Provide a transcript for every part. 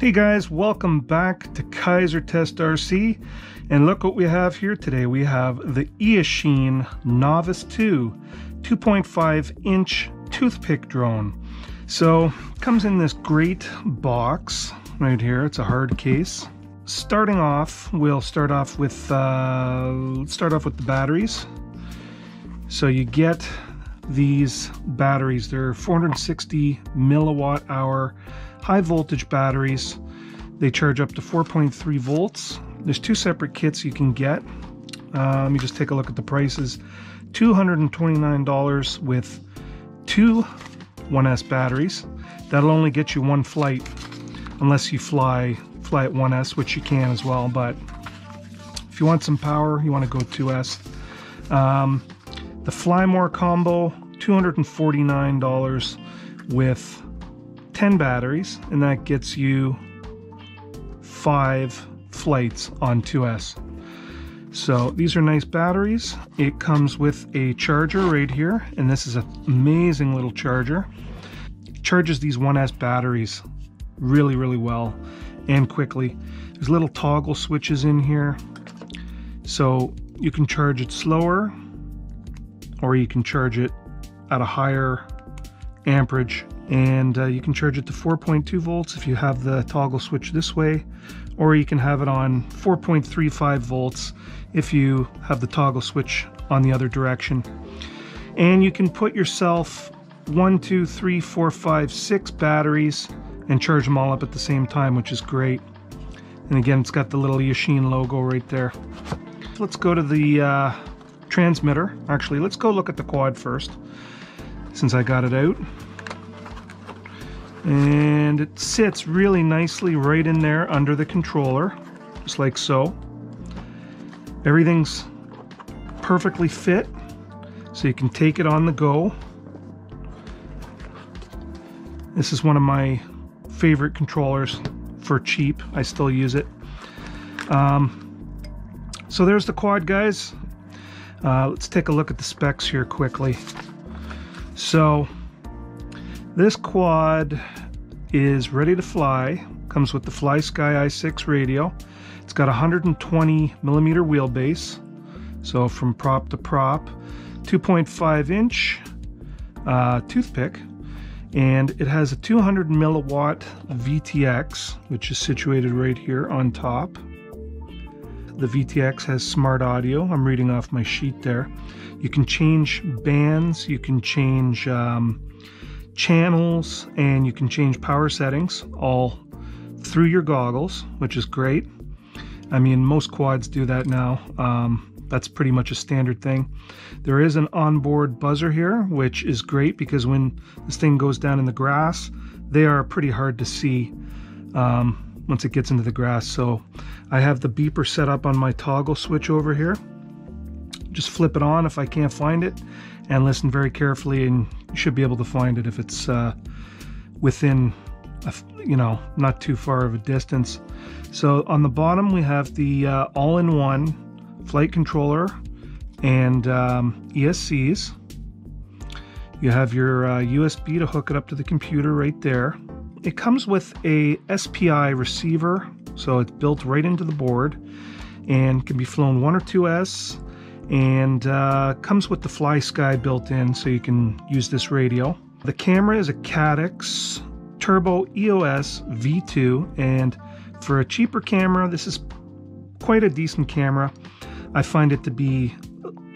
Hey guys, welcome back to Kaiser Test RC, and look what we have here today. We have the Eachine Novice II 2.5 inch toothpick drone. So comes in this great box right here. It's a hard case. Starting off, we'll start off with the batteries. So you get these batteries. They're 460 milliwatt hour high voltage batteries. They charge up to 4.3 volts. There's two separate kits you can get. Let me just take a look at the prices. $229 with two 1S batteries. That'll only get you one flight unless you fly at 1S, which you can as well, but if you want some power, you want to go 2S. The Flymore combo, $249 with 10 batteries, and that gets you 5 flights on 2S. So these are nice batteries. It comes with a charger right here, and this is an amazing little charger. It charges these 1S batteries really, really well and quickly. There's little toggle switches in here, so you can charge it slower, or you can charge it at a higher amperage, and you can charge it to 4.2 volts if you have the toggle switch this way, or you can have it on 4.35 volts if you have the toggle switch on the other direction. And you can put yourself 1, 2, 3, 4, 5, 6 batteries and charge them all up at the same time, which is great. And again, it's got the little Yashin logo right there. Let's go to the transmitter. Actually, let's go look at the quad first, since I got it out. And it sits really nicely right in there under the controller, just like so. Everything's perfectly fit, so you can take it on the go. This is one of my favorite controllers for cheap. I still use it. So there's the quad, guys. Let's take a look at the specs here quickly. So this quad is ready to fly. Comes with the FlySky i6 radio. It's got 120 millimeter wheelbase, so from prop to prop, 2.5 inch toothpick, and it has a 200 milliwatt VTX, which is situated right here on top. The VTX has smart audio. I'm reading off my sheet there. You can change bands, you can change channels, and you can change power settings all through your goggles, which is great. I mean, most quads do that now. That's pretty much a standard thing. There is an onboard buzzer here, which is great because when this thing goes down in the grass, they are pretty hard to see once it gets into the grass. So I have the beeper set up on my toggle switch over here. Just flip it on if I can't find it, and listen very carefully, and you should be able to find it if it's within a, not too far of a distance. So on the bottom we have the all-in-one flight controller and ESCs. You have your USB to hook it up to the computer right there. It comes with a SPI receiver, so it's built right into the board and can be flown 1 or 2S, and comes with the FlySky built in, so you can use this radio. The camera is a Caddx Turbo EOS V2, and for a cheaper camera, this is quite a decent camera. I find it to be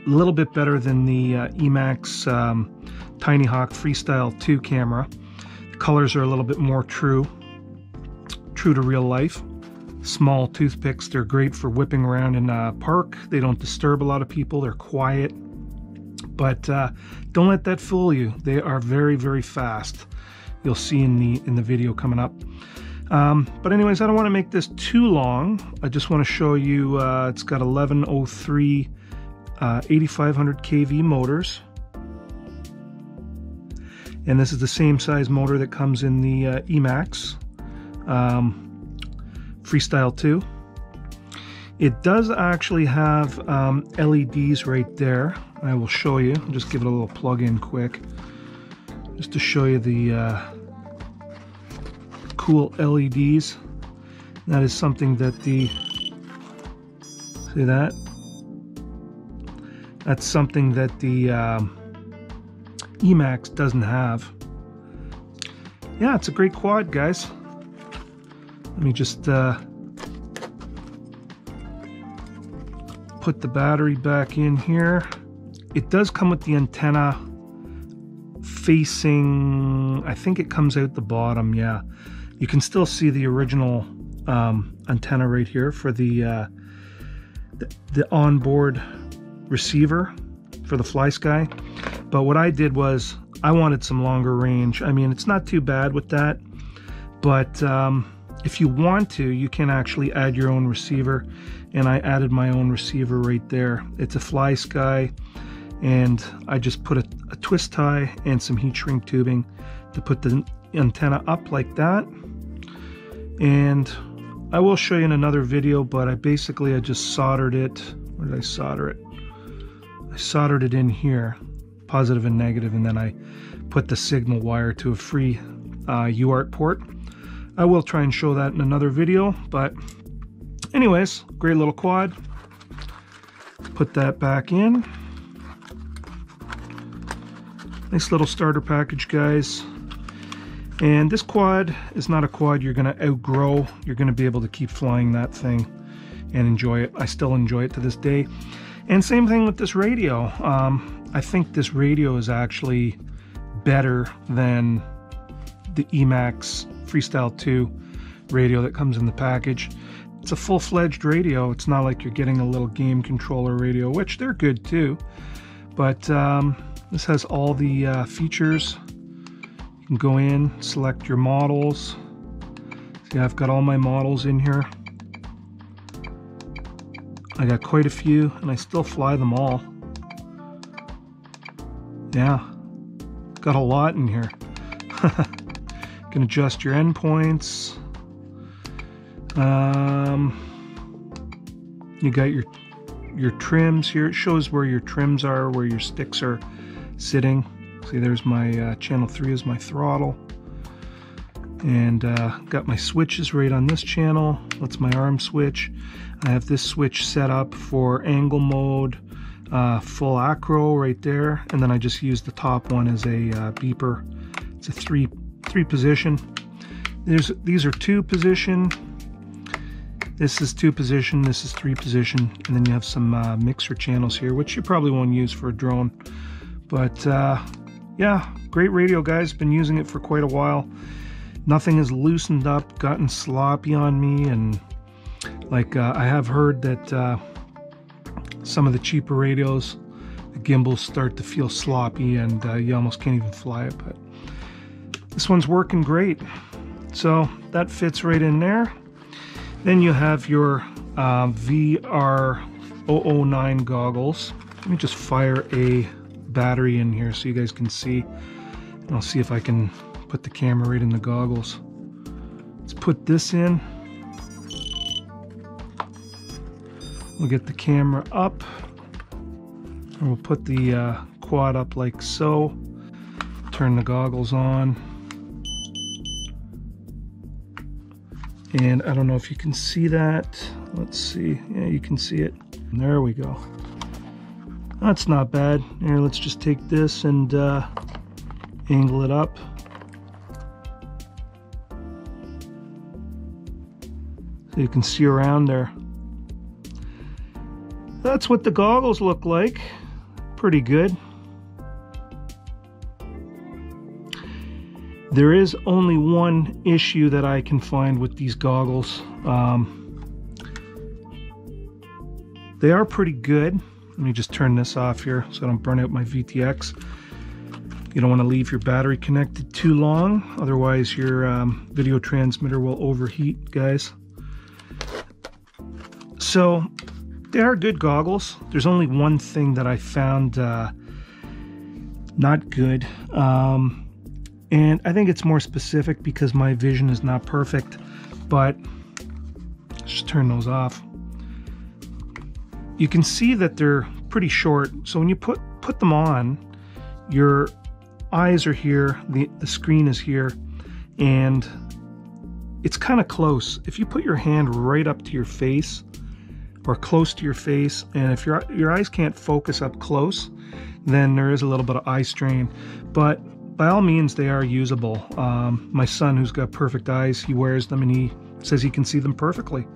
a little bit better than the Emax Tinyhawk Freestyle 2 camera. The colors are a little bit more true to real life. Small toothpicks, they're great for whipping around in a park. They don't disturb a lot of people, they're quiet, but don't let that fool you. They are very, very fast. You'll see in the video coming up. But anyways, I don't want to make this too long. I just want to show you it's got 1103 8500 kV motors, and this is the same size motor that comes in the Emax Freestyle 2. It does actually have LEDs right there. I will show you. I'll just give it a little plug in quick, just to show you the cool LEDs. That is something that the, see that? That's something that the Emax doesn't have. Yeah, it's a great quad, guys. Let me just put the battery back in here. It does come with the antenna facing, I think it comes out the bottom, yeah. You can still see the original antenna right here for the onboard receiver for the FlySky. But what I did was I wanted some longer range. I mean, it's not too bad with that, but if you want to, you can actually add your own receiver, and I added my own receiver right there. It's a FlySky, and I just put a twist tie and some heat shrink tubing to put the antenna up like that. And I will show you in another video, but I just soldered it. Where did I solder it? I soldered it in here, positive and negative, and then I put the signal wire to a free UART port. I will try and show that in another video, but anyways, great little quad. Put that back in. Nice little starter package, guys. And this quad is not a quad you're going to outgrow. You're going to be able to keep flying that thing and enjoy it. I still enjoy it to this day. And same thing with this radio. I think this radio is actually better than the Emax Freestyle 2 radio that comes in the package. It's a full-fledged radio. It's not like you're getting a little game controller radio, which they're good too. But this has all the features. You can go in, select your models. See, I've got all my models in here. I got quite a few, and I still fly them all. Yeah, got a lot in here. You can adjust your endpoints. You got your trims here. It shows where your trims are, where your sticks are sitting. See, there's my channel 3 is my throttle, and got my switches right on this channel. That's my arm switch. I have this switch set up for angle mode, full acro right there, and then I just use the top one as a beeper. It's a three position. These are two position. This is two position. This is three position, and then you have some mixer channels here, which you probably won't use for a drone, but yeah, great radio, guys. Been using it for quite a while. Nothing has loosened up, gotten sloppy on me, and like I have heard that some of the cheaper radios, the gimbals start to feel sloppy, and you almost can't even fly it. But this one's working great, so that fits right in there. Then you have your VR009 goggles. Let me just fire a battery in here so you guys can see, and I'll see if I can put the camera right in the goggles. Let's put this in. We'll get the camera up, and we'll put the quad up like so. Turn the goggles on, and I don't know if you can see that. Let's see. Yeah, you can see it. There we go. That's not bad. Here, let's just take this and angle it up. So you can see around there. That's what the goggles look like. Pretty good. There is only one issue that I can find with these goggles. They are pretty good. Let me just turn this off here so I don't burn out my VTX. You don't want to leave your battery connected too long, otherwise your video transmitter will overheat, guys. So they are good goggles. There's only one thing that I found not good, and I think it's more specific because my vision is not perfect, but let's just turn those off. You can see that they're pretty short, so when you put them on, your eyes are here, the screen is here, and it's kind of close. If you put your hand right up to your face or close to your face, and if your eyes can't focus up close, then there is a little bit of eye strain. But by all means, they are usable. My son, who's got perfect eyes, he wears them and he says he can see them perfectly.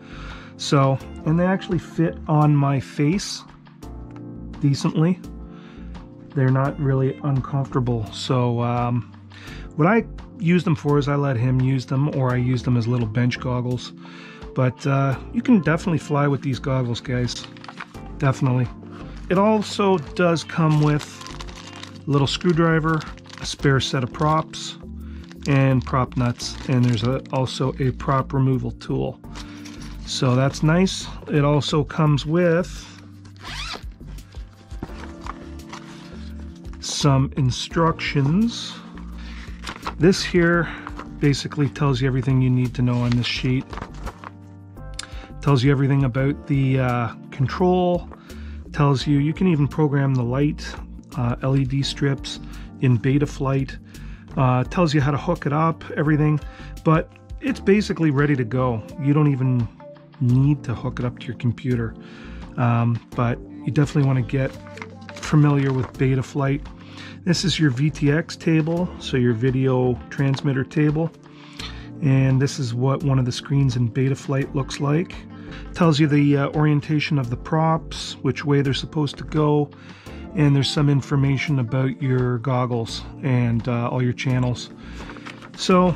So, and they actually fit on my face decently. They're not really uncomfortable. So what I use them for is I let him use them, or I use them as little bench goggles. But you can definitely fly with these goggles, guys. Definitely. It also does come with a little screwdriver, a spare set of props, and prop nuts. And there's also a prop removal tool. So that's nice. It also comes with some instructions. This here basically tells you everything you need to know on this sheet. Tells you everything about the control. Tells you, you can even program the light, LED strips in Betaflight. Tells you how to hook it up, everything. But it's basically ready to go. You don't even need to hook it up to your computer. But you definitely want to get familiar with Betaflight. This is your VTX table, so your video transmitter table. And this is what one of the screens in Betaflight looks like. Tells you the orientation of the props, which way they're supposed to go, and there's some information about your goggles and all your channels. So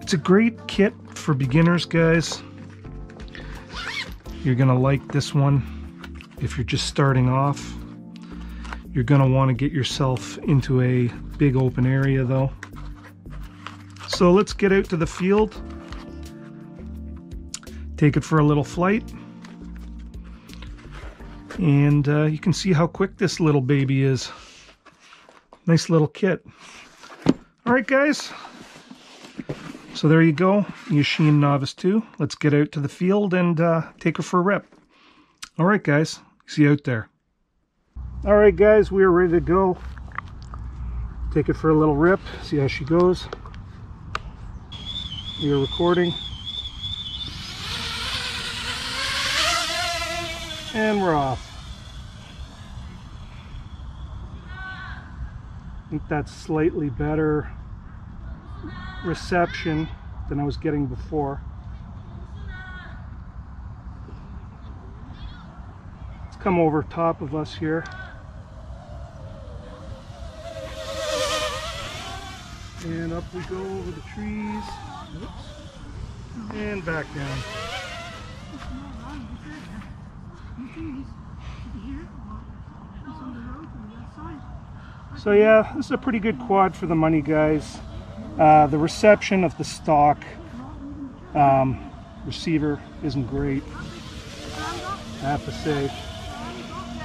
it's a great kit for beginners, guys. You're gonna like this one if you're just starting off. You're gonna want to get yourself into a big open area though. So let's get out to the field, take it for a little flight, and you can see how quick this little baby is. Nice little kit. All right, guys, so there you go, Eachine Novice II. Let's get out to the field and take her for a rip. All right, guys, see you out there. All right, guys, we are ready to go. Take it for a little rip, see how she goes. We are recording. And we're off. I think that's slightly better reception than I was getting before. It's come over top of us here. And up we go over the trees. Oops. And back down. So yeah, this is a pretty good quad for the money, guys. The reception of the stock receiver isn't great, I have to say,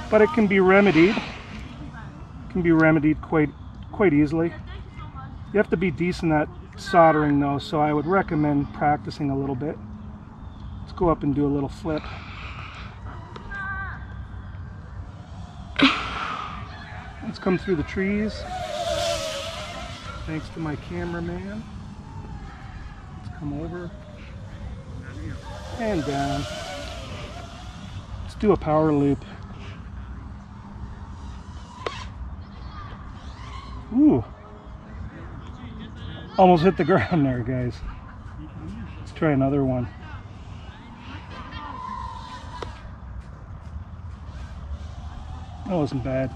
but it can be remedied. It can be remedied quite easily. You have to be decent at soldering though, so I would recommend practicing a little bit. Let's go up and do a little flip. Let's come through the trees. Thanks to my cameraman. Let's come over and down. Let's do a power loop. Ooh. Almost hit the ground there, guys. Let's try another one. That wasn't bad.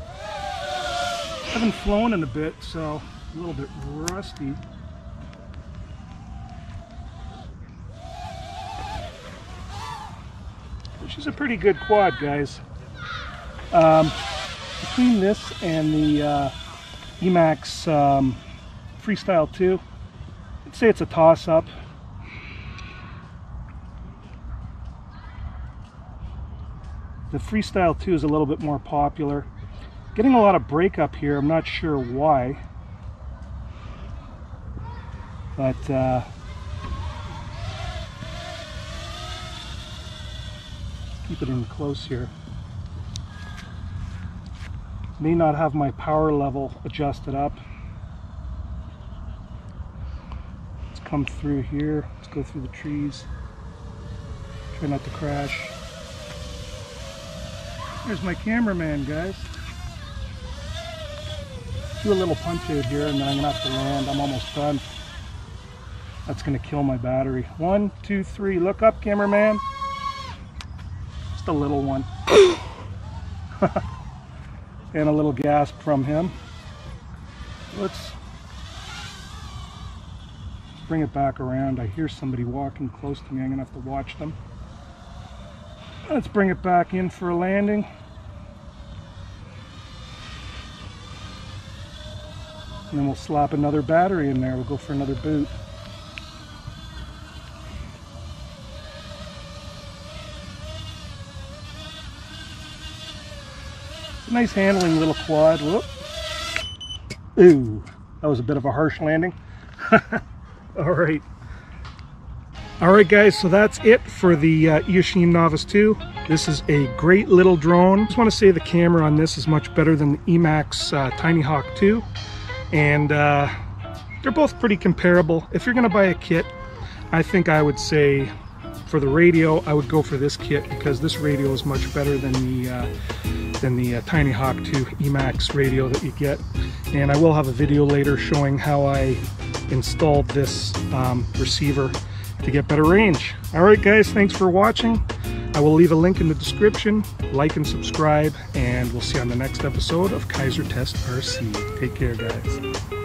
I haven't flown in a bit, so a little bit rusty. Which is a pretty good quad, guys. Between this and the Emax Freestyle 2, I'd say it's a toss-up. The Freestyle 2 is a little bit more popular. Getting a lot of breakup here, I'm not sure why. But let's keep it in close here. May not have my power level adjusted up. come through here. Let's go through the trees. Try not to crash. There's my cameraman, guys. Do a little punch out here and then I'm gonna have to land. I'm almost done. That's gonna kill my battery. 1, 2, 3, look up, cameraman. Just a little one. And a little gasp from him. Let's bring it back around. I hear somebody walking close to me. I'm gonna have to watch them. Let's bring it back in for a landing. And then we'll slap another battery in there. We'll go for another boot. Nice handling little quad. Whoop. Ooh, that was a bit of a harsh landing. All right guys, so that's it for the Eachine Novice 2. This is a great little drone. I just want to say the camera on this is much better than the Emax Tinyhawk 2, and they're both pretty comparable. If you're gonna buy a kit, I think I would say for the radio I would go for this kit, because this radio is much better than the Tinyhawk 2 Emax radio that you get. And I will have a video later showing how I installed this receiver to get better range. Alright guys, thanks for watching. I will leave a link in the description. Like and subscribe, and we'll see you on the next episode of Kaiser Test RC. Take care, guys.